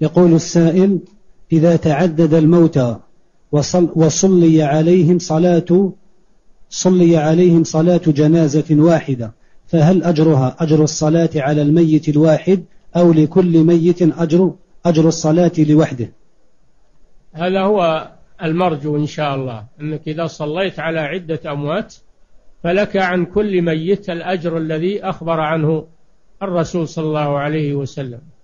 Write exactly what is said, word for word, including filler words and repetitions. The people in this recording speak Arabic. يقول السائل: إذا تعدد الموتى وصلي عليهم صلاة صلي عليهم صلاة جنازة واحدة، فهل أجرها أجر الصلاة على الميت الواحد أو لكل ميت أجر أجر الصلاة لوحده؟ هذا هو المرجو إن شاء الله، أنك إذا صليت على عدة أموات فلك عن كل ميت الأجر الذي أخبر عنه الرسول صلى الله عليه وسلم.